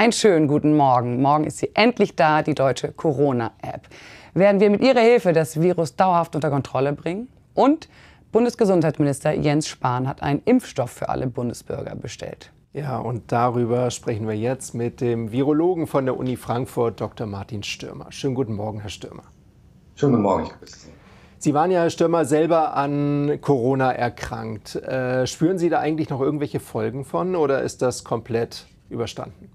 Einen schönen guten Morgen. Morgen ist sie endlich da, die deutsche Corona-App. Werden wir mit ihrer Hilfe das Virus dauerhaft unter Kontrolle bringen? Und Bundesgesundheitsminister Jens Spahn hat einen Impfstoff für alle Bundesbürger bestellt. Ja, und darüber sprechen wir jetzt mit dem Virologen von der Uni Frankfurt, Dr. Martin Stürmer. Schönen guten Morgen, Herr Stürmer. Schönen guten Morgen, ich grüße Sie. Sie waren ja, Herr Stürmer, selber an Corona erkrankt. Spüren Sie da eigentlich noch irgendwelche Folgen von oder ist das komplett überstanden?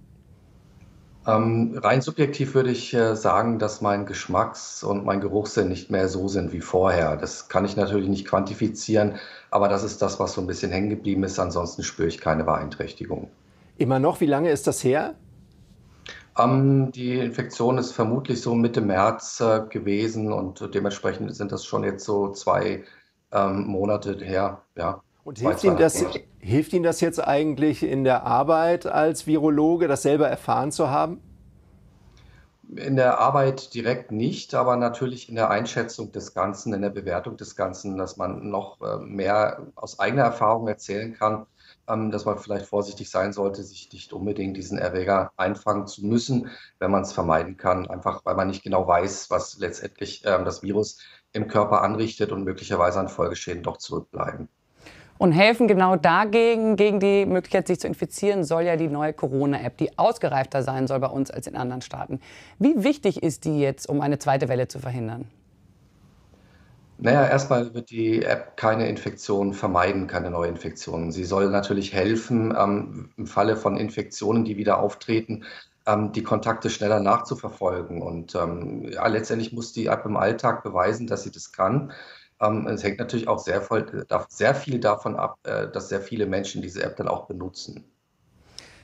Rein subjektiv würde ich sagen, dass mein Geschmacks- und mein Geruchssinn nicht mehr so sind wie vorher. Das kann ich natürlich nicht quantifizieren, aber das ist das, was so ein bisschen hängen geblieben ist. Ansonsten spüre ich keine Beeinträchtigung. Immer noch? Wie lange ist das her? Die Infektion ist vermutlich so Mitte März gewesen und dementsprechend sind das schon jetzt so 2 Monate her. Ja. Und hilft Ihnen das jetzt eigentlich in der Arbeit als Virologe, das selber erfahren zu haben? In der Arbeit direkt nicht, aber natürlich in der Einschätzung des Ganzen, in der Bewertung des Ganzen, dass man noch mehr aus eigener Erfahrung erzählen kann, dass man vielleicht vorsichtig sein sollte, sich nicht unbedingt diesen Erreger einfangen zu müssen, wenn man es vermeiden kann, einfach weil man nicht genau weiß, was letztendlich das Virus im Körper anrichtet und möglicherweise an Folgeschäden doch zurückbleiben. Und helfen genau dagegen, gegen die Möglichkeit, sich zu infizieren, soll ja die neue Corona-App, die ausgereifter sein soll bei uns als in anderen Staaten. Wie wichtig ist die jetzt, um eine zweite Welle zu verhindern? Naja, erstmal wird die App keine Infektionen vermeiden, keine neue Infektionen. Sie soll natürlich helfen, im Falle von Infektionen, die wieder auftreten, die Kontakte schneller nachzuverfolgen. Und ja, letztendlich muss die App im Alltag beweisen, dass sie das kann. Es hängt natürlich auch sehr viel davon ab, dass sehr viele Menschen diese App dann auch benutzen.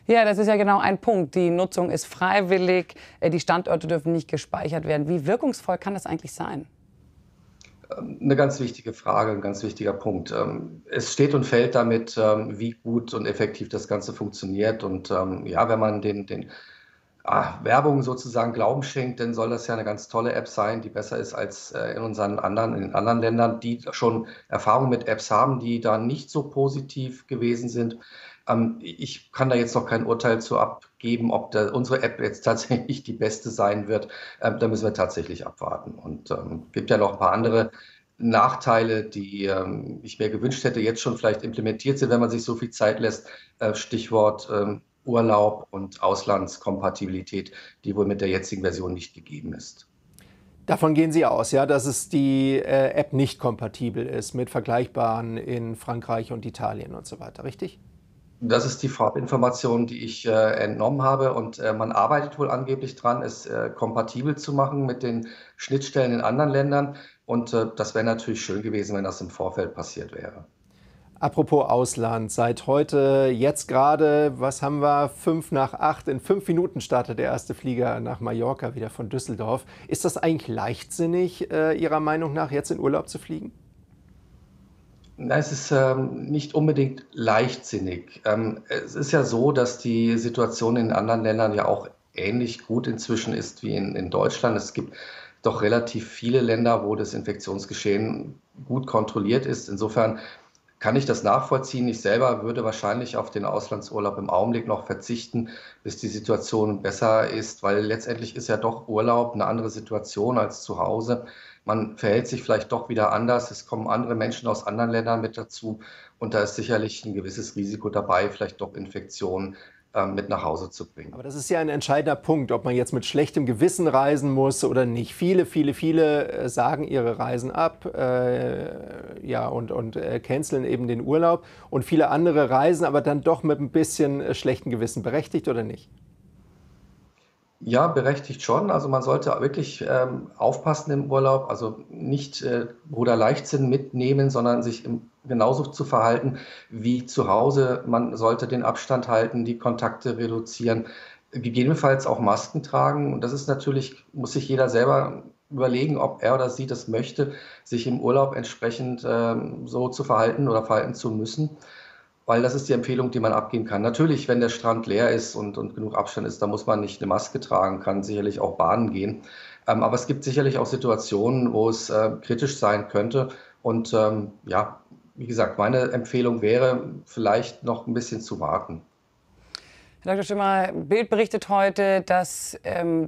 Ja, das ist ja genau ein Punkt. Die Nutzung ist freiwillig, die Standorte dürfen nicht gespeichert werden. Wie wirkungsvoll kann das eigentlich sein? Eine ganz wichtige Frage, ein ganz wichtiger Punkt. Es steht und fällt damit, wie gut und effektiv das Ganze funktioniert. Und ja, wenn man Werbung sozusagen Glauben schenkt, dann soll das ja eine ganz tolle App sein, die besser ist als in anderen Ländern, die schon Erfahrung mit Apps haben, die da nicht so positiv gewesen sind. Ich kann da jetzt noch kein Urteil zu abgeben, ob unsere App jetzt tatsächlich die beste sein wird. Da müssen wir tatsächlich abwarten. Und gibt ja noch ein paar andere Nachteile, die ich mir gewünscht hätte, jetzt schon vielleicht implementiert sind, wenn man sich so viel Zeit lässt. Stichwort Urlaub und Auslandskompatibilität, die wohl mit der jetzigen Version nicht gegeben ist. Davon gehen Sie aus, ja, dass es die App nicht kompatibel ist mit vergleichbaren in Frankreich und Italien und so weiter, richtig? Das ist die Information, die ich entnommen habe und man arbeitet wohl angeblich dran, es kompatibel zu machen mit den Schnittstellen in anderen Ländern und das wäre natürlich schön gewesen, wenn das im Vorfeld passiert wäre. Apropos Ausland, seit heute, jetzt gerade, was haben wir, 7:55, in 5 Minuten startet der erste Flieger nach Mallorca wieder von Düsseldorf. Ist das eigentlich leichtsinnig, Ihrer Meinung nach, jetzt in Urlaub zu fliegen? Nein, es ist nicht unbedingt leichtsinnig. Es ist ja so, dass die Situation in anderen Ländern ja auch ähnlich gut inzwischen ist wie in Deutschland. Es gibt doch relativ viele Länder, wo das Infektionsgeschehen gut kontrolliert ist. Insofern kann ich das nachvollziehen. Ich selber würde wahrscheinlich auf den Auslandsurlaub im Augenblick noch verzichten, bis die Situation besser ist, weil letztendlich ist ja doch Urlaub eine andere Situation als zu Hause. Man verhält sich vielleicht doch wieder anders. Es kommen andere Menschen aus anderen Ländern mit dazu und da ist sicherlich ein gewisses Risiko dabei, vielleicht doch Infektionen mit nach Hause zu bringen. Aber das ist ja ein entscheidender Punkt, ob man jetzt mit schlechtem Gewissen reisen muss oder nicht. Viele sagen ihre Reisen ab canceln eben den Urlaub. Und viele andere reisen aber dann doch mit ein bisschen schlechtem Gewissen. Berechtigt oder nicht? Ja, berechtigt schon. Also man sollte wirklich aufpassen im Urlaub. Also nicht Bruderleichtsinn mitnehmen, sondern sich genauso zu verhalten wie zu Hause. Man sollte den Abstand halten, die Kontakte reduzieren, gegebenenfalls auch Masken tragen. Und das ist natürlich, muss sich jeder selber überlegen, ob er oder sie das möchte, sich im Urlaub entsprechend so zu verhalten oder verhalten zu müssen. Weil das ist die Empfehlung, die man abgeben kann. Natürlich, wenn der Strand leer ist und genug Abstand ist, dann muss man nicht eine Maske tragen, kann sicherlich auch baden gehen. Aber es gibt sicherlich auch Situationen, wo es kritisch sein könnte. Und ja, wie gesagt, meine Empfehlung wäre, vielleicht noch ein bisschen zu warten. Herr Dr. Stürmer, Bild berichtet heute, dass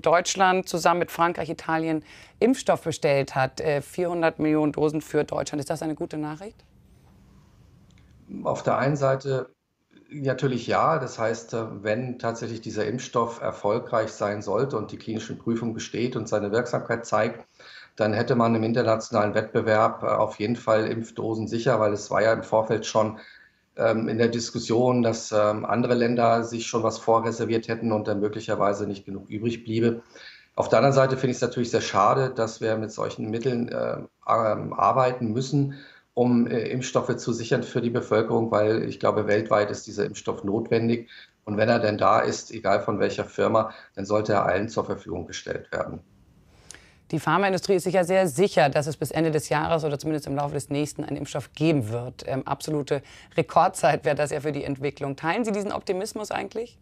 Deutschland zusammen mit Frankreich, Italien Impfstoff bestellt hat. 400 Millionen Dosen für Deutschland. Ist das eine gute Nachricht? Auf der einen Seite natürlich ja. Das heißt, wenn tatsächlich dieser Impfstoff erfolgreich sein sollte und die klinische Prüfung besteht und seine Wirksamkeit zeigt, dann hätte man im internationalen Wettbewerb auf jeden Fall Impfdosen sicher, weil es war ja im Vorfeld schon in der Diskussion, dass andere Länder sich schon was vorreserviert hätten und dann möglicherweise nicht genug übrig bliebe. Auf der anderen Seite finde ich es natürlich sehr schade, dass wir mit solchen Mitteln arbeiten müssen, um Impfstoffe zu sichern für die Bevölkerung, weil ich glaube, weltweit ist dieser Impfstoff notwendig. Und wenn er denn da ist, egal von welcher Firma, dann sollte er allen zur Verfügung gestellt werden. Die Pharmaindustrie ist sich ja sehr sicher, dass es bis Ende des Jahres oder zumindest im Laufe des nächsten einen Impfstoff geben wird. Absolute Rekordzeit wäre das ja für die Entwicklung. Teilen Sie diesen Optimismus eigentlich?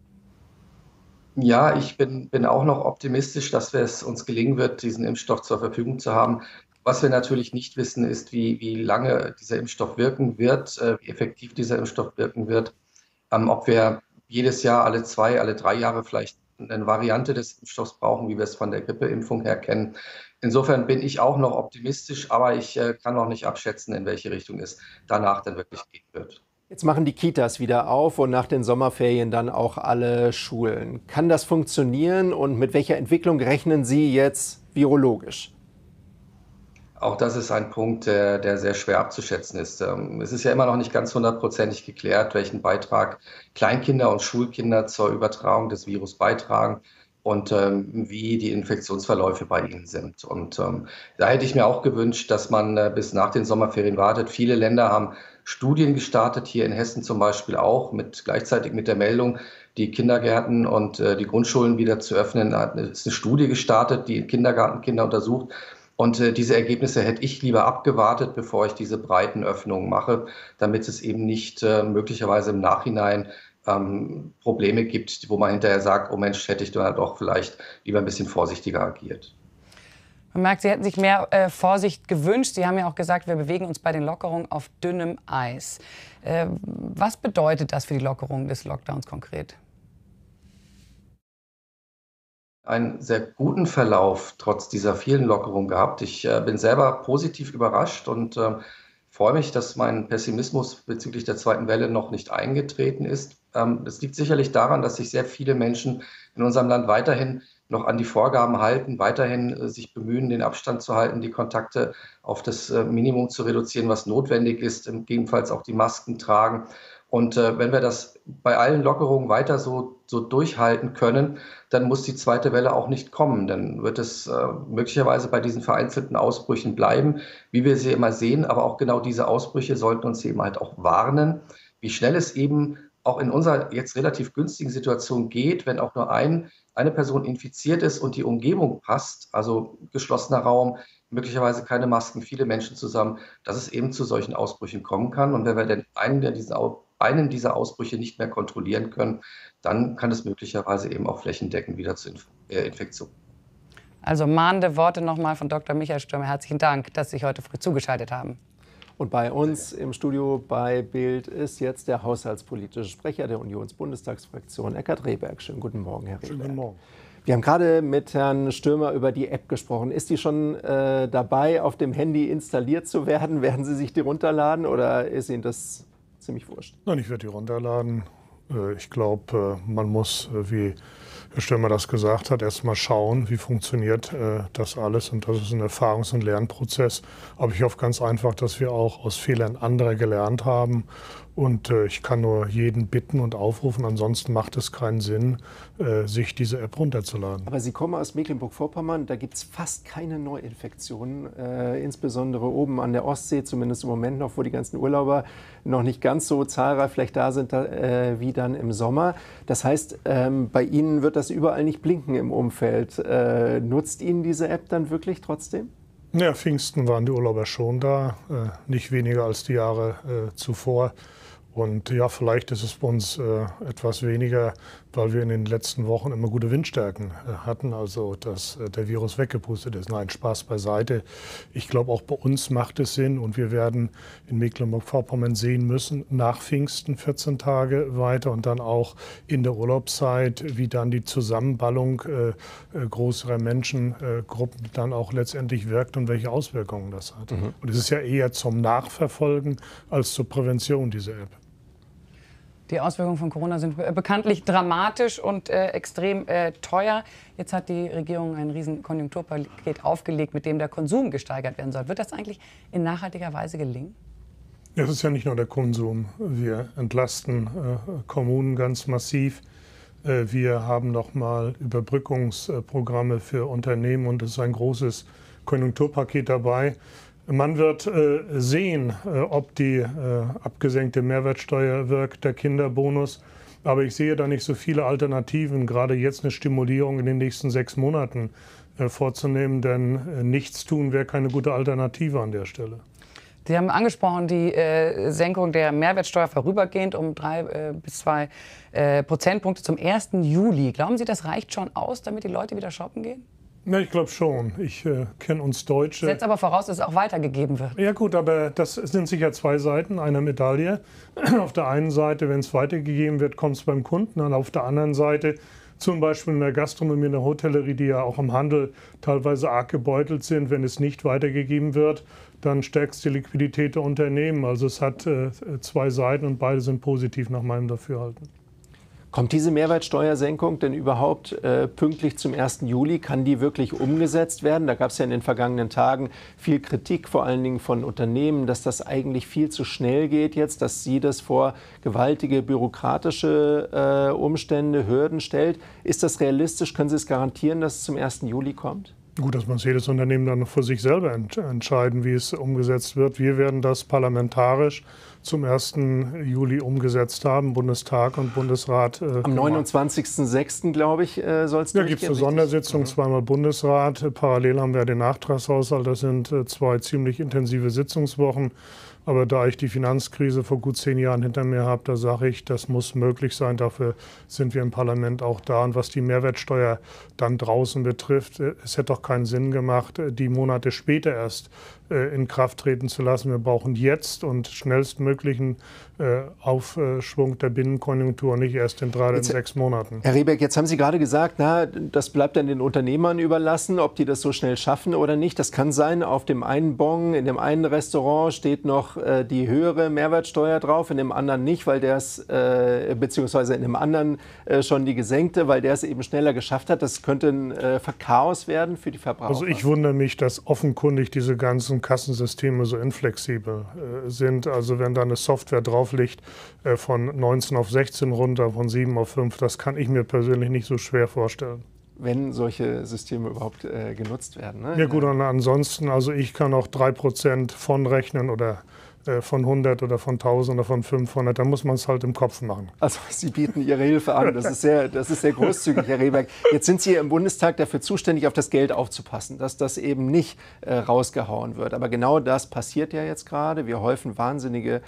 Ja, ich bin auch noch optimistisch, dass es uns gelingen wird, diesen Impfstoff zur Verfügung zu haben. Was wir natürlich nicht wissen, ist, wie lange dieser Impfstoff wirken wird, wie effektiv dieser Impfstoff wirken wird, ob wir jedes Jahr, alle zwei, alle drei Jahre vielleicht eine Variante des Impfstoffs brauchen, wie wir es von der Grippeimpfung her kennen. Insofern bin ich auch noch optimistisch, aber ich kann noch nicht abschätzen, in welche Richtung es danach dann wirklich gehen wird. Jetzt machen die Kitas wieder auf und nach den Sommerferien dann auch alle Schulen. Kann das funktionieren und mit welcher Entwicklung rechnen Sie jetzt virologisch? Auch das ist ein Punkt, der sehr schwer abzuschätzen ist. Es ist ja immer noch nicht ganz hundertprozentig geklärt, welchen Beitrag Kleinkinder und Schulkinder zur Übertragung des Virus beitragen und wie die Infektionsverläufe bei ihnen sind. Und da hätte ich mir auch gewünscht, dass man bis nach den Sommerferien wartet. Viele Länder haben Studien gestartet, hier in Hessen zum Beispiel auch, gleichzeitig mit der Meldung, die Kindergärten und die Grundschulen wieder zu öffnen. Da ist eine Studie gestartet, die Kindergartenkinder untersucht. Und diese Ergebnisse hätte ich lieber abgewartet, bevor ich diese breiten Öffnungen mache, damit es eben nicht möglicherweise im Nachhinein Probleme gibt, wo man hinterher sagt, oh Mensch, hätte ich dann doch vielleicht lieber ein bisschen vorsichtiger agiert. Man merkt, Sie hätten sich mehr Vorsicht gewünscht. Sie haben ja auch gesagt, wir bewegen uns bei den Lockerungen auf dünnem Eis. Was bedeutet das für die Lockerung des Lockdowns konkret? Einen sehr guten Verlauf trotz dieser vielen Lockerungen gehabt. Ich bin selber positiv überrascht und freue mich, dass mein Pessimismus bezüglich der zweiten Welle noch nicht eingetreten ist. Das liegt sicherlich daran, dass sich sehr viele Menschen in unserem Land weiterhin noch an die Vorgaben halten, weiterhin sich bemühen, den Abstand zu halten, die Kontakte auf das Minimum zu reduzieren, was notwendig ist, gegebenenfalls auch die Masken tragen. Und wenn wir das bei allen Lockerungen weiter so durchhalten können, dann muss die zweite Welle auch nicht kommen. Dann wird es möglicherweise bei diesen vereinzelten Ausbrüchen bleiben, wie wir sie immer sehen. Aber auch genau diese Ausbrüche sollten uns eben halt auch warnen, wie schnell es eben auch in unserer jetzt relativ günstigen Situation geht, wenn auch nur eine Person infiziert ist und die Umgebung passt, also geschlossener Raum, möglicherweise keine Masken, viele Menschen zusammen, dass es eben zu solchen Ausbrüchen kommen kann. Und wenn wir denn einen dieser Ausbrüche nicht mehr kontrollieren können, dann kann es möglicherweise eben auch flächendeckend wieder zu Infektionen. Also mahnende Worte nochmal von Dr. Michael Stürmer. Herzlichen Dank, dass Sie sich heute früh zugeschaltet haben. Und bei uns im Studio bei BILD ist jetzt der haushaltspolitische Sprecher der Unionsbundestagsfraktion, Eckhardt Rehberg. Schönen guten Morgen, Herr Rehberg. Schönen guten Morgen. Wir haben gerade mit Herrn Stürmer über die App gesprochen. Ist die schon dabei, auf dem Handy installiert zu werden? Werden Sie sich die runterladen oder ist Ihnen das ziemlich wurscht? Nein, ich werde die runterladen. Ich glaube, man muss, wie Herr Stürmer das gesagt hat, erst mal schauen, wie funktioniert das alles. Und das ist ein Erfahrungs- und Lernprozess. Aber ich hoffe ganz einfach, dass wir auch aus Fehlern anderer gelernt haben. Und ich kann nur jeden bitten und aufrufen, ansonsten macht es keinen Sinn, sich diese App runterzuladen. Aber Sie kommen aus Mecklenburg-Vorpommern, da gibt es fast keine Neuinfektionen, insbesondere oben an der Ostsee, zumindest im Moment noch, wo die ganzen Urlauber noch nicht ganz so zahlreich vielleicht da sind wie dann im Sommer. Das heißt, bei Ihnen wird das überall nicht blinken im Umfeld. Nutzt Ihnen diese App dann wirklich trotzdem? Ja, Pfingsten waren die Urlauber schon da, nicht weniger als die Jahre zuvor. Und ja, vielleicht ist es bei uns etwas weniger, weil wir in den letzten Wochen immer gute Windstärken hatten, also dass der Virus weggepustet ist. Nein, Spaß beiseite. Ich glaube, auch bei uns macht es Sinn und wir werden in Mecklenburg-Vorpommern sehen müssen, nach Pfingsten 14 Tage weiter und dann auch in der Urlaubszeit, wie dann die Zusammenballung größerer Menschengruppen dann auch letztendlich wirkt und welche Auswirkungen das hat. Mhm. Und es ist ja eher zum Nachverfolgen als zur Prävention, diese App. Die Auswirkungen von Corona sind bekanntlich dramatisch und extrem teuer. Jetzt hat die Regierung ein riesen Konjunkturpaket aufgelegt, mit dem der Konsum gesteigert werden soll. Wird das eigentlich in nachhaltiger Weise gelingen? Es ist ja nicht nur der Konsum. Wir entlasten Kommunen ganz massiv. Wir haben nochmal Überbrückungsprogramme für Unternehmen und es ist ein großes Konjunkturpaket dabei. Man wird sehen, ob die abgesenkte Mehrwertsteuer wirkt, der Kinderbonus. Aber ich sehe da nicht so viele Alternativen, gerade jetzt eine Stimulierung in den nächsten 6 Monaten vorzunehmen. Denn nichts tun wäre keine gute Alternative an der Stelle. Sie haben angesprochen, die Senkung der Mehrwertsteuer vorübergehend um 3 bis 2 Prozentpunkte zum 1. Juli. Glauben Sie, das reicht schon aus, damit die Leute wieder shoppen gehen? Ja, ich glaube schon. Ich kenne uns Deutsche. Setzt aber voraus, dass es auch weitergegeben wird. Ja gut, aber das sind sicher 2 Seiten einer Medaille. Auf der einen Seite, wenn es weitergegeben wird, kommt es beim Kunden an. Auf der anderen Seite, zum Beispiel in der Gastronomie, in der Hotellerie, die ja auch im Handel teilweise arg gebeutelt sind, wenn es nicht weitergegeben wird, dann stärkt die Liquidität der Unternehmen. Also es hat 2 Seiten und beide sind positiv nach meinem Dafürhalten. Kommt diese Mehrwertsteuersenkung denn überhaupt pünktlich zum 1. Juli? Kann die wirklich umgesetzt werden? Da gab es ja in den vergangenen Tagen viel Kritik, vor allen Dingen von Unternehmen, dass das eigentlich viel zu schnell geht jetzt, dass sie das vor gewaltige bürokratische Umstände, Hürden stellt. Ist das realistisch? Können Sie es garantieren, dass es zum 1. Juli kommt? Gut, das muss jedes Unternehmen dann noch für sich selber entscheiden, wie es umgesetzt wird. Wir werden das parlamentarisch zum 1. Juli umgesetzt haben, Bundestag und Bundesrat. Am 29.06. glaube ich, soll es durchgehen. Ja, gibt es eine Sondersitzung, zweimal Bundesrat. Parallel haben wir den Nachtragshaushalt. Das sind 2 ziemlich intensive Sitzungswochen. Aber da ich die Finanzkrise vor gut 10 Jahren hinter mir habe, da sage ich, das muss möglich sein. Dafür sind wir im Parlament auch da. Und was die Mehrwertsteuer dann draußen betrifft, es hätte doch keinen Sinn gemacht, die Monate später erst in Kraft treten zu lassen. Wir brauchen jetzt und schnellstmöglichen Aufschwung der Binnenkonjunktur, nicht erst in 3 oder 6 Monaten. Herr Rehberg, jetzt haben Sie gerade gesagt, na, das bleibt dann den Unternehmern überlassen, ob die das so schnell schaffen oder nicht. Das kann sein, auf dem einen Bon, in dem einen Restaurant steht noch die höhere Mehrwertsteuer drauf, in dem anderen nicht, weil der es, beziehungsweise in dem anderen schon die gesenkte, weil der es eben schneller geschafft hat. Das könnte ein Chaos werden für die Verbraucher. Also ich wundere mich, dass offenkundig diese ganzen Kassensysteme so inflexibel sind. Also wenn da eine Software drauf liegt, von 19 auf 16 runter, von 7 auf 5, das kann ich mir persönlich nicht so schwer vorstellen. Wenn solche Systeme überhaupt genutzt werden. Ne? Ja gut, und ansonsten, also ich kann auch 3% von rechnen oder von 100 oder von 1000 oder von 500, da muss man es halt im Kopf machen. Also Sie bieten Ihre Hilfe an, das ist sehr großzügig, Herr Rehberg. Jetzt sind Sie im Bundestag dafür zuständig, auf das Geld aufzupassen, dass das eben nicht rausgehauen wird. Aber genau das passiert ja jetzt gerade. Wir häufen wahnsinnige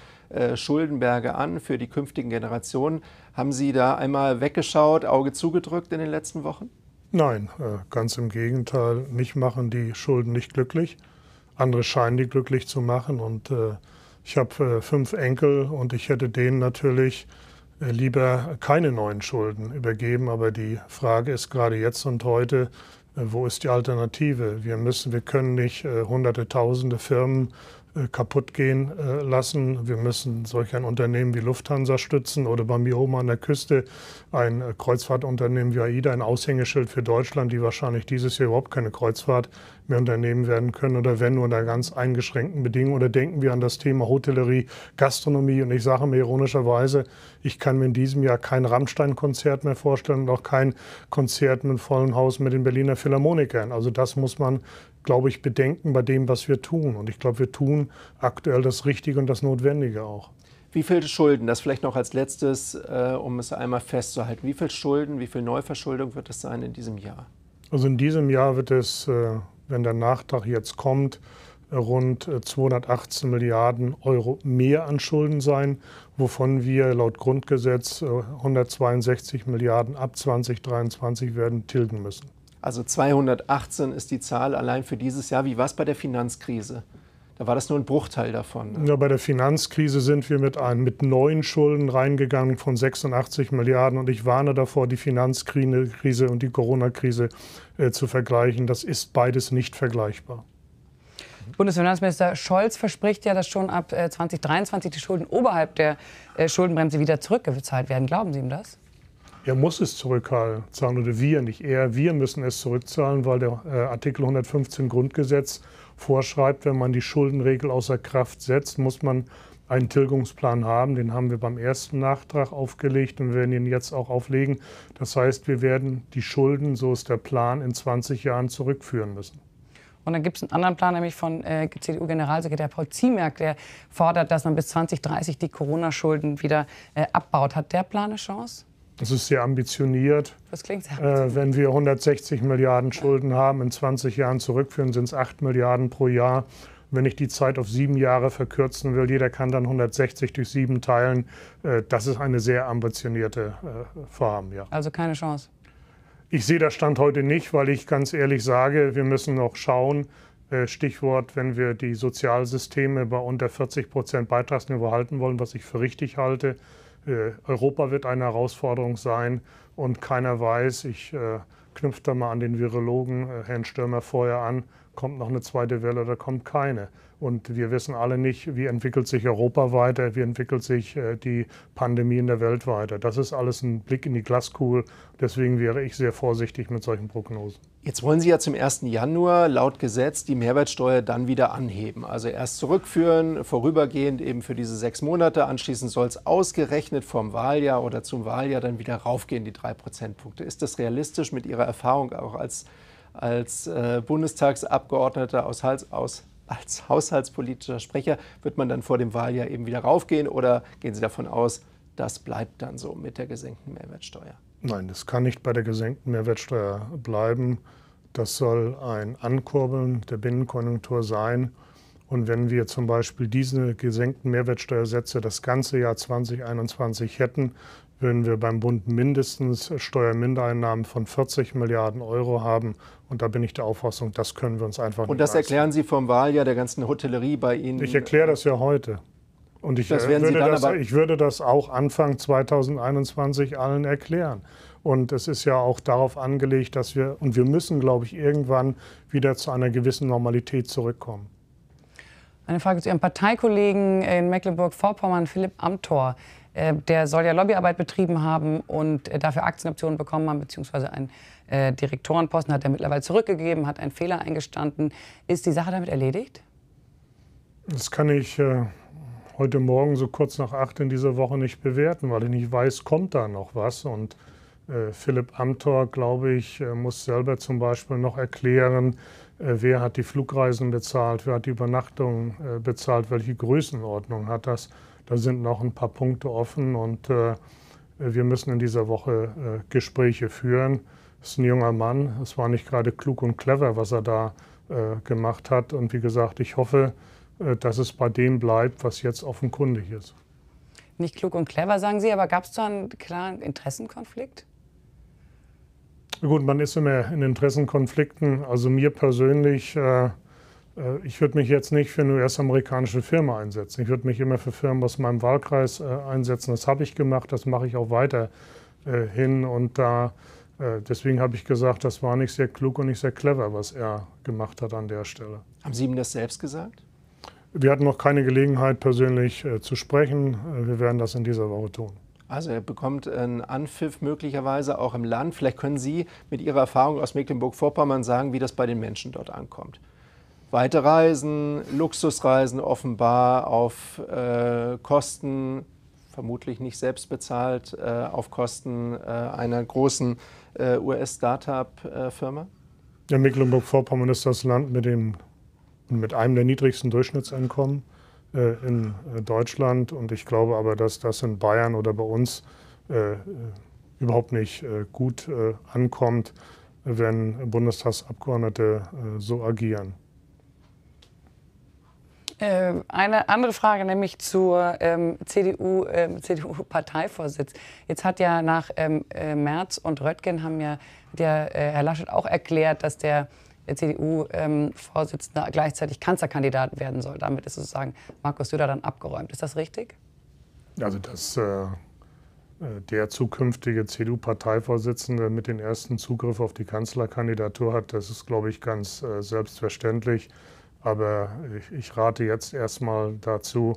Schuldenberge an für die künftigen Generationen. Haben Sie da einmal weggeschaut, Auge zugedrückt in den letzten Wochen? Nein, ganz im Gegenteil. Mich machen die Schulden nicht glücklich. Andere scheinen die glücklich zu machen und ich habe 5 Enkel und ich hätte denen natürlich lieber keine neuen Schulden übergeben. Aber die Frage ist gerade jetzt und heute, wo ist die Alternative? Wir können nicht hunderte, tausende Firmen kaputt gehen lassen. Wir müssen solch ein Unternehmen wie Lufthansa stützen oder bei mir oben an der Küste ein Kreuzfahrtunternehmen wie AIDA, ein Aushängeschild für Deutschland, die wahrscheinlich dieses Jahr überhaupt keine Kreuzfahrt mehr unternehmen werden können oder wenn nur unter ganz eingeschränkten Bedingungen. Oder denken wir an das Thema Hotellerie, Gastronomie und ich sage mir ironischerweise, ich kann mir in diesem Jahr kein Rammstein-Konzert mehr vorstellen und auch kein Konzert mit vollem Haus mit den Berliner Philharmonikern. Also das muss man, glaube ich, bedenken bei dem, was wir tun. Und ich glaube, wir tun aktuell das Richtige und das Notwendige auch. Wie viel Schulden, das vielleicht noch als letztes, um es einmal festzuhalten, wie viel Schulden, wie viel Neuverschuldung wird es sein in diesem Jahr? Also in diesem Jahr wird es, wenn der Nachtrag jetzt kommt, rund 218 Milliarden Euro mehr an Schulden sein, wovon wir laut Grundgesetz 162 Milliarden ab 2023 werden tilgen müssen. Also 218 ist die Zahl allein für dieses Jahr. Wie war es bei der Finanzkrise? Da war das nur ein Bruchteil davon. Ne? Ja, bei der Finanzkrise sind wir mit neuen Schulden reingegangen von 86 Milliarden. Und ich warne davor, die Finanzkrise und die Corona-Krise zu vergleichen. Das ist beides nicht vergleichbar. Bundesfinanzminister Scholz verspricht ja, dass schon ab 2023 die Schulden oberhalb der Schuldenbremse wieder zurückgezahlt werden. Glauben Sie ihm das? Er muss es zurückzahlen, oder wir, nicht er. Wir müssen es zurückzahlen, weil der Artikel 115 Grundgesetz vorschreibt, wenn man die Schuldenregel außer Kraft setzt, muss man einen Tilgungsplan haben. Den haben wir beim ersten Nachtrag aufgelegt und werden ihn jetzt auch auflegen. Das heißt, wir werden die Schulden, so ist der Plan, in 20 Jahren zurückführen müssen. Und dann gibt es einen anderen Plan, nämlich von CDU-Generalsekretär Paul Ziemiak, der fordert, dass man bis 2030 die Corona-Schulden wieder abbaut. Hat der Plan eine Chance? Das ist sehr ambitioniert. Das klingt sehr ambitioniert. Wenn wir 160 Milliarden Schulden haben, in 20 Jahren zurückführen, sind es 8 Milliarden pro Jahr. Wenn ich die Zeit auf 7 Jahre verkürzen will, jeder kann dann 160 durch 7 teilen. Das ist eine sehr ambitionierte Form. Ja. Also keine Chance? Ich sehe das Stand heute nicht, weil ich ganz ehrlich sage, wir müssen noch schauen. Stichwort, wenn wir die Sozialsysteme bei unter 40% Beitragsniveau halten wollen, was ich für richtig halte. Europa wird eine Herausforderung sein und keiner weiß, ich knüpfe da mal an den Virologen Herrn Stürmer vorher an, kommt noch eine zweite Welle oder kommt keine. Und wir wissen alle nicht, wie entwickelt sich Europa weiter, wie entwickelt sich die Pandemie in der Welt weiter. Das ist alles ein Blick in die Glaskugel. Deswegen wäre ich sehr vorsichtig mit solchen Prognosen. Jetzt wollen Sie ja zum 1. Januar laut Gesetz die Mehrwertsteuer dann wieder anheben. Also erst zurückführen, vorübergehend eben für diese 6 Monate. Anschließend soll es ausgerechnet vom Wahljahr oder zum Wahljahr dann wieder raufgehen, die 3 Prozentpunkte. Ist das realistisch mit Ihrer Erfahrung auch als Bundestagsabgeordneter als haushaltspolitischer Sprecher? Wird man dann vor dem Wahljahr eben wieder raufgehen oder gehen Sie davon aus, das bleibt dann so mit der gesenkten Mehrwertsteuer? Nein, das kann nicht bei der gesenkten Mehrwertsteuer bleiben. Das soll ein Ankurbeln der Binnenkonjunktur sein. Und wenn wir zum Beispiel diese gesenkten Mehrwertsteuersätze das ganze Jahr 2021 hätten, würden wir beim Bund mindestens Steuermindereinnahmen von 40 Milliarden Euro haben. Und da bin ich der Auffassung, das können wir uns einfach nicht leisten. Und das erklären Sie vom Wahljahr der ganzen Hotellerie bei Ihnen? Ich erkläre das ja heute. Und ich würde das auch Anfang 2021 allen erklären. Und es ist ja auch darauf angelegt, dass wir müssen, glaube ich, irgendwann wieder zu einer gewissen Normalität zurückkommen. Eine Frage zu Ihrem Parteikollegen in Mecklenburg-Vorpommern, Philipp Amthor. Der soll ja Lobbyarbeit betrieben haben und dafür Aktienoptionen bekommen haben, beziehungsweise einen Direktorenposten hat er mittlerweile zurückgegeben, hat einen Fehler eingestanden. Ist die Sache damit erledigt? Das kann ich heute Morgen so kurz nach 8 in dieser Woche nicht bewerten, weil ich nicht weiß, kommt da noch was. Und Philipp Amthor, glaube ich, muss selber zum Beispiel noch erklären, wer hat die Flugreisen bezahlt, wer hat die Übernachtungen bezahlt, welche Größenordnung hat das. Da sind noch ein paar Punkte offen und wir müssen in dieser Woche Gespräche führen. Das ist ein junger Mann, es war nicht gerade klug und clever, was er da gemacht hat. Und wie gesagt, ich hoffe, dass es bei dem bleibt, was jetzt offenkundig ist. Nicht klug und clever, sagen Sie, aber gab es da einen klaren Interessenkonflikt? Gut, man ist immer in Interessenkonflikten. Also mir persönlich... Ich würde mich jetzt nicht für eine US-amerikanische Firma einsetzen. Ich würde mich immer für Firmen aus meinem Wahlkreis einsetzen. Das habe ich gemacht, das mache ich auch weiterhin. Und deswegen habe ich gesagt, das war nicht sehr klug und nicht sehr clever, was er gemacht hat an der Stelle. Haben Sie ihm das selbst gesagt? Wir hatten noch keine Gelegenheit, persönlich zu sprechen. Wir werden das in dieser Woche tun. Also er bekommt einen Anpfiff möglicherweise auch im Land. Vielleicht können Sie mit Ihrer Erfahrung aus Mecklenburg-Vorpommern sagen, wie das bei den Menschen dort ankommt. Weite Reisen, Luxusreisen offenbar auf Kosten, vermutlich nicht selbst bezahlt, auf Kosten einer großen US-Startup-Firma? Ja, Mecklenburg-Vorpommern ist das Land mit einem der niedrigsten Durchschnittseinkommen in Deutschland. Und ich glaube aber, dass das in Bayern oder bei uns überhaupt nicht gut ankommt, wenn Bundestagsabgeordnete so agieren. Eine andere Frage, nämlich zur CDU-Parteivorsitz. Jetzt hat ja nach Merz und Röttgen haben ja der Herr Laschet auch erklärt, dass der CDU-Vorsitzende gleichzeitig Kanzlerkandidat werden soll. Damit ist sozusagen Markus Söder dann abgeräumt. Ist das richtig? Also dass der zukünftige CDU-Parteivorsitzende mit den ersten Zugriff auf die Kanzlerkandidatur hat, das ist, glaube ich, ganz selbstverständlich. Aber ich rate jetzt erstmal dazu,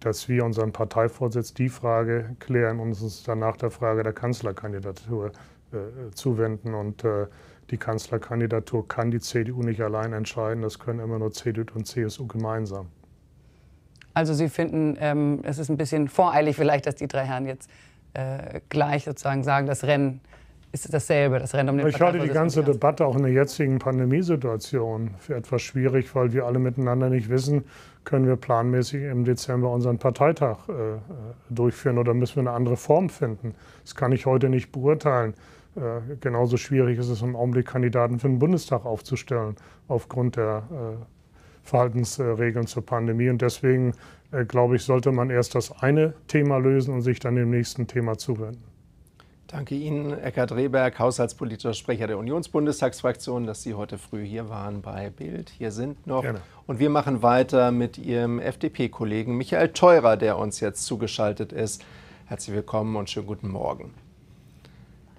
dass wir unseren Parteivorsitz die Frage klären und uns danach der Frage der Kanzlerkandidatur zuwenden. Und die Kanzlerkandidatur kann die CDU nicht allein entscheiden. Das können immer nur CDU und CSU gemeinsam. Also Sie finden, es ist ein bisschen voreilig vielleicht, dass die drei Herren jetzt gleich sozusagen sagen, das Rennen ist dasselbe, das Rennen um den Parteivorsitz. Ich halte die ganze Debatte auch in der jetzigen Pandemiesituation für etwas schwierig, weil wir alle miteinander nicht wissen, können wir planmäßig im Dezember unseren Parteitag durchführen oder müssen wir eine andere Form finden. Das kann ich heute nicht beurteilen. Genauso schwierig ist es im Augenblick, Kandidaten für den Bundestag aufzustellen, aufgrund der Verhaltensregeln zur Pandemie. Und deswegen, glaube ich, sollte man erst das eine Thema lösen und sich dann dem nächsten Thema zuwenden. Danke Ihnen, Eckhardt Rehberg, haushaltspolitischer Sprecher der Unionsbundestagsfraktion, dass Sie heute früh hier waren bei BILD. Hier sind noch. Gerne. Und wir machen weiter mit Ihrem FDP-Kollegen Michael Theurer, der uns jetzt zugeschaltet ist. Herzlich willkommen und schönen guten Morgen.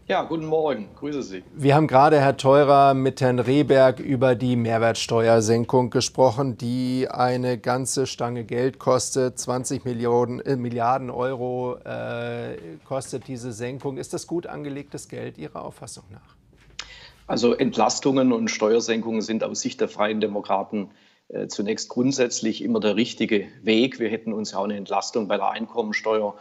Ja, guten Morgen. Grüße Sie. Wir haben gerade, Herr Theurer, mit Herrn Rehberg über die Mehrwertsteuersenkung gesprochen, die eine ganze Stange Geld kostet. 20 Milliarden Euro kostet diese Senkung. Ist das gut angelegtes Geld Ihrer Auffassung nach? Also Entlastungen und Steuersenkungen sind aus Sicht der Freien Demokraten zunächst grundsätzlich immer der richtige Weg. Wir hätten uns ja auch eine Entlastung bei der Einkommensteuer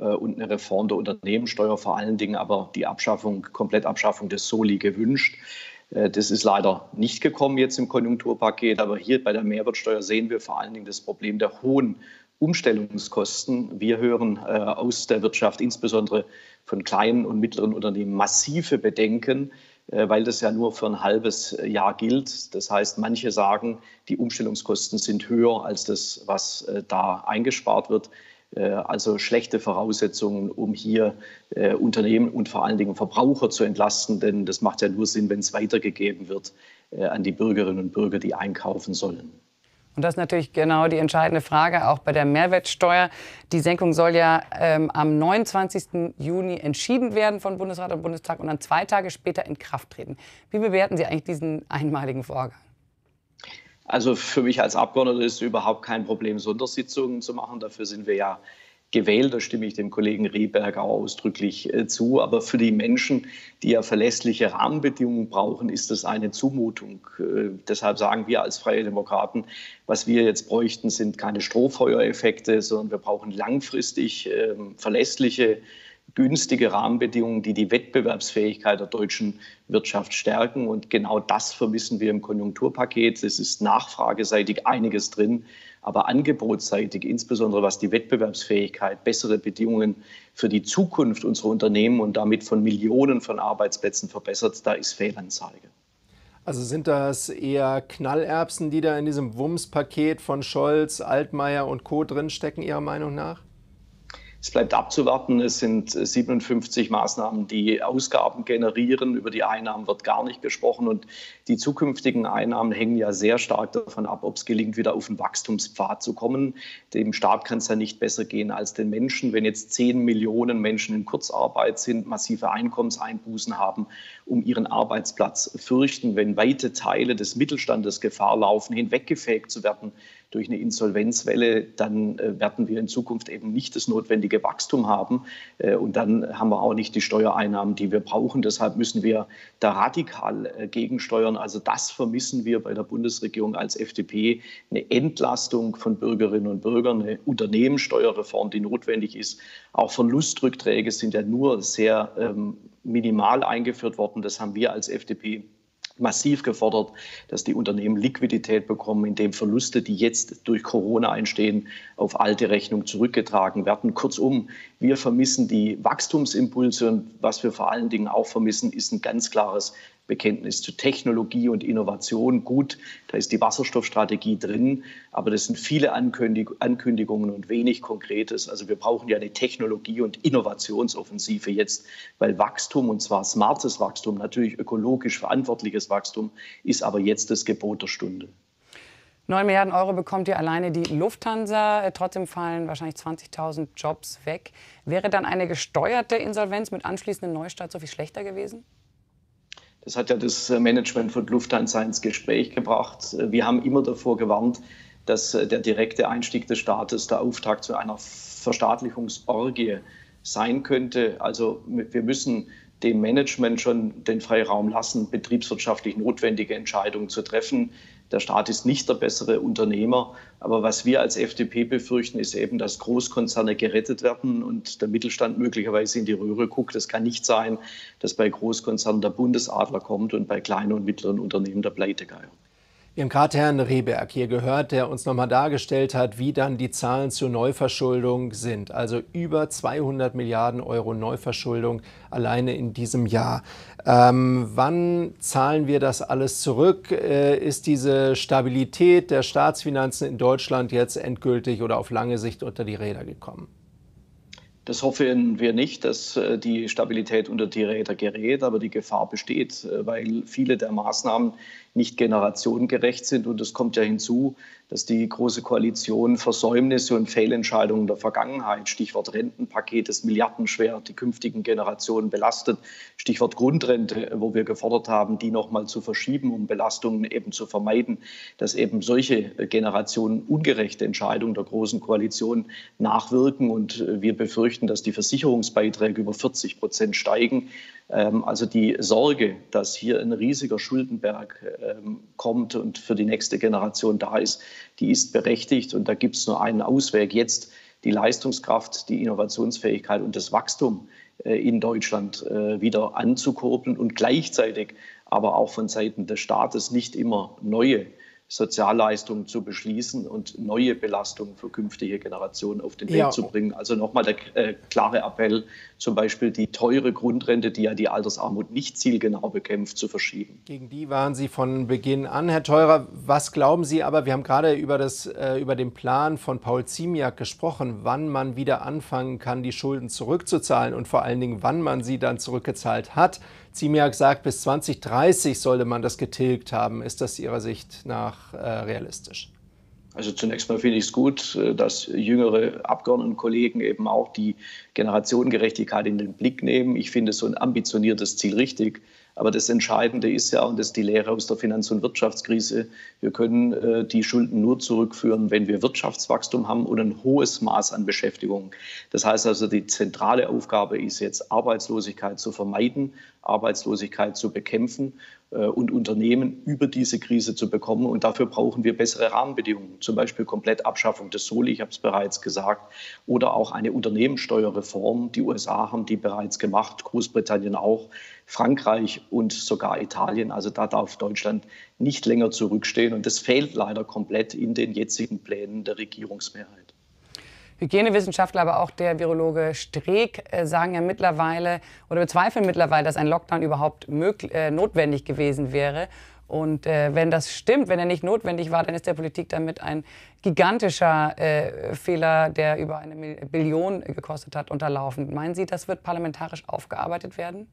und eine Reform der Unternehmenssteuer, vor allen Dingen aber die Abschaffung, Komplettabschaffung des Soli gewünscht. Das ist leider nicht gekommen jetzt im Konjunkturpaket, aber hier bei der Mehrwertsteuer sehen wir vor allen Dingen das Problem der hohen Umstellungskosten. Wir hören aus der Wirtschaft, insbesondere von kleinen und mittleren Unternehmen, massive Bedenken, weil das ja nur für ein halbes Jahr gilt. Das heißt, manche sagen, die Umstellungskosten sind höher als das, was da eingespart wird. Also schlechte Voraussetzungen, um hier Unternehmen und vor allen Dingen Verbraucher zu entlasten. Denn das macht ja nur Sinn, wenn es weitergegeben wird an die Bürgerinnen und Bürger, die einkaufen sollen. Und das ist natürlich genau die entscheidende Frage, auch bei der Mehrwertsteuer. Die Senkung soll ja am 29. Juni entschieden werden von Bundesrat und Bundestag und dann 2 Tage später in Kraft treten. Wie bewerten Sie eigentlich diesen einmaligen Vorgang? Also für mich als Abgeordneter ist es überhaupt kein Problem, Sondersitzungen zu machen. Dafür sind wir ja gewählt. Da stimme ich dem Kollegen Rehberg auch ausdrücklich zu. Aber für die Menschen, die ja verlässliche Rahmenbedingungen brauchen, ist das eine Zumutung. Deshalb sagen wir als Freie Demokraten, was wir jetzt bräuchten, sind keine Strohfeuereffekte, sondern wir brauchen langfristig verlässliche, günstige Rahmenbedingungen, die die Wettbewerbsfähigkeit der deutschen Wirtschaft stärken. Und genau das vermissen wir im Konjunkturpaket. Es ist nachfrageseitig einiges drin, aber angebotsseitig, insbesondere was die Wettbewerbsfähigkeit, bessere Bedingungen für die Zukunft unserer Unternehmen und damit von Millionen von Arbeitsplätzen verbessert, da ist Fehlanzeige. Also sind das eher Knallerbsen, die da in diesem Wumms-Paket von Scholz, Altmaier und Co. drinstecken, Ihrer Meinung nach? Es bleibt abzuwarten. Es sind 57 Maßnahmen, die Ausgaben generieren. Über die Einnahmen wird gar nicht gesprochen. Und die zukünftigen Einnahmen hängen ja sehr stark davon ab, ob es gelingt, wieder auf den Wachstumspfad zu kommen. Dem Staat kann es ja nicht besser gehen als den Menschen. Wenn jetzt 10 Millionen Menschen in Kurzarbeit sind, massive Einkommenseinbußen haben, um ihren Arbeitsplatz fürchten, wenn weite Teile des Mittelstandes Gefahr laufen, hinweggefegt zu werden durch eine Insolvenzwelle, dann werden wir in Zukunft eben nicht das notwendige Wachstum haben. Und dann haben wir auch nicht die Steuereinnahmen, die wir brauchen. Deshalb müssen wir da radikal gegensteuern. Also das vermissen wir bei der Bundesregierung als FDP. Eine Entlastung von Bürgerinnen und Bürgern, eine Unternehmenssteuerreform, die notwendig ist. Auch Verlustrückträge sind ja nur sehr minimal eingeführt worden. Das haben wir als FDP massiv gefordert, dass die Unternehmen Liquidität bekommen, indem Verluste, die jetzt durch Corona entstehen, auf alte Rechnung zurückgetragen werden. Kurzum, wir vermissen die Wachstumsimpulse und was wir vor allen Dingen auch vermissen, ist ein ganz klares Bekenntnis zu Technologie und Innovation. Gut, da ist die Wasserstoffstrategie drin, aber das sind viele Ankündigungen und wenig Konkretes. Also wir brauchen ja eine Technologie- und Innovationsoffensive jetzt, weil Wachstum, und zwar smartes Wachstum, natürlich ökologisch verantwortliches Wachstum, ist aber jetzt das Gebot der Stunde. 9 Milliarden € bekommt ihr alleine die Lufthansa. Trotzdem fallen wahrscheinlich 20.000 Jobs weg. Wäre dann eine gesteuerte Insolvenz mit anschließendem Neustart so viel schlechter gewesen? Das hat ja das Management von Lufthansa ins Gespräch gebracht. Wir haben immer davor gewarnt, dass der direkte Einstieg des Staates der Auftakt zu einer Verstaatlichungsorgie sein könnte. Also wir müssen dem Management schon den Freiraum lassen, betriebswirtschaftlich notwendige Entscheidungen zu treffen. Der Staat ist nicht der bessere Unternehmer. Aber was wir als FDP befürchten, ist eben, dass Großkonzerne gerettet werden und der Mittelstand möglicherweise in die Röhre guckt. Das kann nicht sein, dass bei Großkonzernen der Bundesadler kommt und bei kleinen und mittleren Unternehmen der Pleitegeier. Wir haben gerade Herrn Rehberg hier gehört, der uns nochmal dargestellt hat, wie dann die Zahlen zur Neuverschuldung sind. Also über 200 Milliarden Euro Neuverschuldung alleine in diesem Jahr. Wann zahlen wir das alles zurück? Ist diese Stabilität der Staatsfinanzen in Deutschland jetzt endgültig oder auf lange Sicht unter die Räder gekommen? Das hoffen wir nicht, dass die Stabilität unter die Räder gerät, aber die Gefahr besteht, weil viele der Maßnahmen nicht generationengerecht sind. Und es kommt ja hinzu, dass die Große Koalition Versäumnisse und Fehlentscheidungen der Vergangenheit, Stichwort Rentenpaket, ist milliardenschwer, die künftigen Generationen belastet, Stichwort Grundrente, wo wir gefordert haben, die nochmal zu verschieben, um Belastungen eben zu vermeiden, dass eben solche Generationen ungerechte Entscheidungen der Großen Koalition nachwirken. Und wir befürchten, dass die Versicherungsbeiträge über 40% steigen. Also die Sorge, dass hier ein riesiger Schuldenberg kommt und für die nächste Generation da ist, die ist berechtigt. Und da gibt es nur einen Ausweg. Jetzt die Leistungskraft, die Innovationsfähigkeit und das Wachstum in Deutschland wieder anzukurbeln und gleichzeitig aber auch von Seiten des Staates nicht immer neue Sozialleistungen zu beschließen und neue Belastungen für künftige Generationen auf den Weg zu bringen. Also nochmal der klare Appell, zum Beispiel die teure Grundrente, die ja die Altersarmut nicht zielgenau bekämpft, zu verschieben. Gegen die waren Sie von Beginn an, Herr Theurer. Was glauben Sie aber, wir haben gerade über den Plan von Paul Ziemiak gesprochen, wann man wieder anfangen kann, die Schulden zurückzuzahlen und vor allen Dingen, wann man sie dann zurückgezahlt hat. Ziemiak sagt, bis 2030 sollte man das getilgt haben. Ist das Ihrer Sicht nach realistisch? Also zunächst mal finde ich es gut, dass jüngere Abgeordnetenkollegen eben auch die Generationengerechtigkeit in den Blick nehmen. Ich finde so ein ambitioniertes Ziel richtig. Aber das Entscheidende ist ja, und das ist die Lehre aus der Finanz- und Wirtschaftskrise, wir können die Schulden nur zurückführen, wenn wir Wirtschaftswachstum haben und ein hohes Maß an Beschäftigung. Das heißt also, die zentrale Aufgabe ist jetzt, Arbeitslosigkeit zu vermeiden, Arbeitslosigkeit zu bekämpfen und Unternehmen über diese Krise zu bekommen. Und dafür brauchen wir bessere Rahmenbedingungen, zum Beispiel komplett Abschaffung des Soli, ich habe es bereits gesagt, oder auch eine Unternehmenssteuerreform. Die USA haben die bereits gemacht, Großbritannien auch, Frankreich und sogar Italien. Also da darf Deutschland nicht länger zurückstehen. Und das fehlt leider komplett in den jetzigen Plänen der Regierungsmehrheit. Hygienewissenschaftler, aber auch der Virologe Streeck sagen ja mittlerweile oder bezweifeln mittlerweile, dass ein Lockdown überhaupt notwendig gewesen wäre. Und wenn das stimmt, wenn er nicht notwendig war, dann ist der Politik damit ein gigantischer Fehler, der über 1 Billion gekostet hat, unterlaufen. Meinen Sie, das wird parlamentarisch aufgearbeitet werden?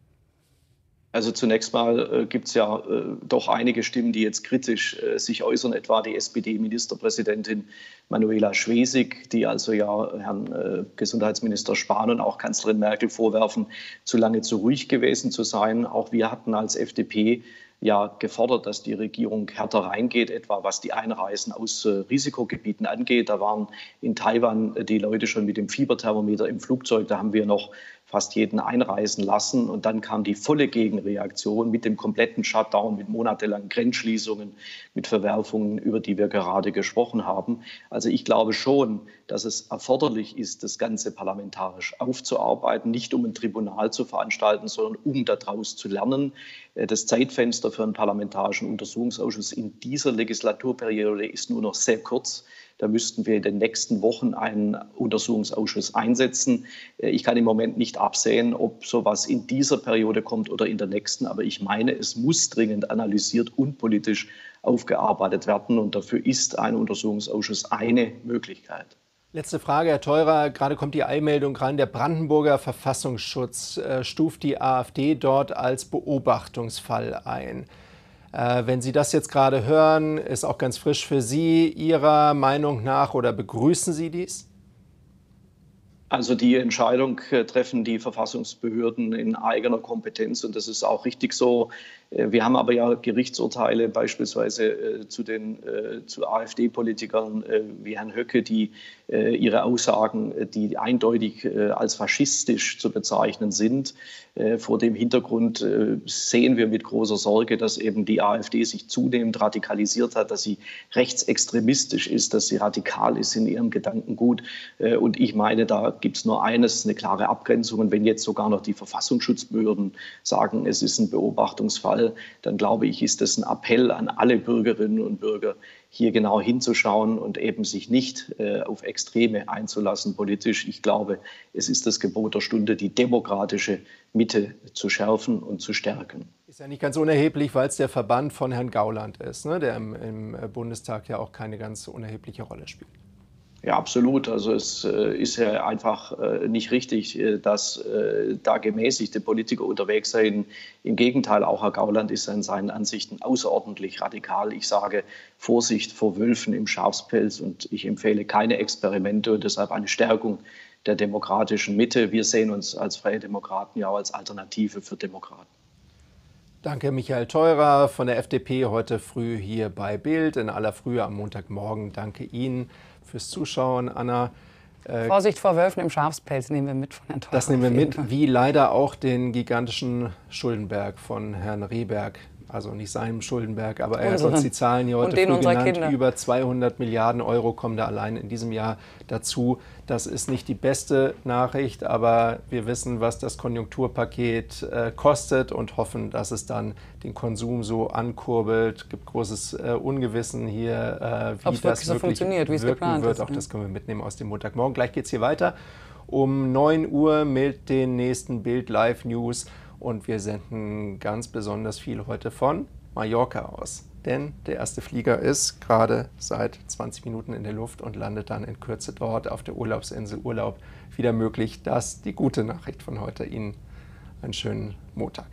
Also zunächst mal gibt es ja doch einige Stimmen, die jetzt kritisch sich äußern, etwa die SPD-Ministerpräsidentin Manuela Schwesig, die also ja Herrn Gesundheitsminister Spahn und auch Kanzlerin Merkel vorwerfen, zu lange zu ruhig gewesen zu sein. Auch wir hatten als FDP ja gefordert, dass die Regierung härter reingeht, etwa was die Einreisen aus Risikogebieten angeht. Da waren in Taiwan die Leute schon mit dem Fieberthermometer im Flugzeug, da haben wir noch fast jeden einreisen lassen. Und dann kam die volle Gegenreaktion mit dem kompletten Shutdown, mit monatelangen Grenzschließungen, mit Verwerfungen, über die wir gerade gesprochen haben. Also ich glaube schon, dass es erforderlich ist, das Ganze parlamentarisch aufzuarbeiten, nicht um ein Tribunal zu veranstalten, sondern um daraus zu lernen. Das Zeitfenster für einen parlamentarischen Untersuchungsausschuss in dieser Legislaturperiode ist nur noch sehr kurz. Da müssten wir in den nächsten Wochen einen Untersuchungsausschuss einsetzen. Ich kann im Moment nicht absehen, ob sowas in dieser Periode kommt oder in der nächsten. Aber ich meine, es muss dringend analysiert und politisch aufgearbeitet werden. Und dafür ist ein Untersuchungsausschuss eine Möglichkeit. Letzte Frage, Herr Theurer. Gerade kommt die Eilmeldung rein. Der Brandenburger Verfassungsschutz stuft die AfD dort als Beobachtungsfall ein. Wenn Sie das jetzt gerade hören, ist auch ganz frisch für Sie. Ihrer Meinung nach oder begrüßen Sie dies? Also die Entscheidung treffen die Verfassungsbehörden in eigener Kompetenz und das ist auch richtig so. Wir haben aber ja Gerichtsurteile beispielsweise zu AfD-Politikern wie Herrn Höcke, die ihre Aussagen, die eindeutig als faschistisch zu bezeichnen sind. Vor dem Hintergrund sehen wir mit großer Sorge, dass eben die AfD sich zunehmend radikalisiert hat, dass sie rechtsextremistisch ist, dass sie radikal ist in ihrem Gedankengut. Und ich meine, da gibt es nur eines, eine klare Abgrenzung. Und wenn jetzt sogar noch die Verfassungsschutzbehörden sagen, es ist ein Beobachtungsfall, dann glaube ich, ist das ein Appell an alle Bürgerinnen und Bürger, hier genau hinzuschauen und eben sich nicht auf Extreme einzulassen politisch. Ich glaube, es ist das Gebot der Stunde, die demokratische Mitte zu schärfen und zu stärken. Ist ja nicht ganz unerheblich, weil es der Verband von Herrn Gauland ist, ne? Der im Bundestag ja auch keine ganz unerhebliche Rolle spielt. Ja, absolut. Also es ist ja einfach nicht richtig, dass da gemäßigte Politiker unterwegs sind. Im Gegenteil, auch Herr Gauland ist in seinen Ansichten außerordentlich radikal. Ich sage Vorsicht vor Wölfen im Schafspelz und ich empfehle keine Experimente und deshalb eine Stärkung der demokratischen Mitte. Wir sehen uns als Freie Demokraten ja auch als Alternative für Demokraten. Danke, Michael Theurer von der FDP heute früh hier bei BILD. In aller Frühe am Montagmorgen. Danke Ihnen fürs Zuschauen, Anna. Vorsicht vor Wölfen im Schafspelz nehmen wir mit von Herrn Theurer. Das nehmen wir mit, wie leider auch den gigantischen Schuldenberg von Herrn Rehberg. Also nicht seinem Schuldenberg, aber er hat uns die Zahlen hier heute früh genannt. Über 200 Milliarden Euro kommen da allein in diesem Jahr dazu. Das ist nicht die beste Nachricht, aber wir wissen, was das Konjunkturpaket kostet und hoffen, dass es dann den Konsum so ankurbelt. Es gibt großes Ungewissen hier, wie das wirklich wirken wird. Auch das können wir mitnehmen aus dem Montagmorgen. Gleich geht es hier weiter um 9 Uhr mit den nächsten BILD Live News. Und wir senden ganz besonders viel heute von Mallorca aus. Denn der erste Flieger ist gerade seit 20 Minuten in der Luft und landet dann in Kürze dort auf der Urlaubsinsel. Urlaub wieder möglich. Das ist die gute Nachricht von heute. Ihnen einen schönen Montag.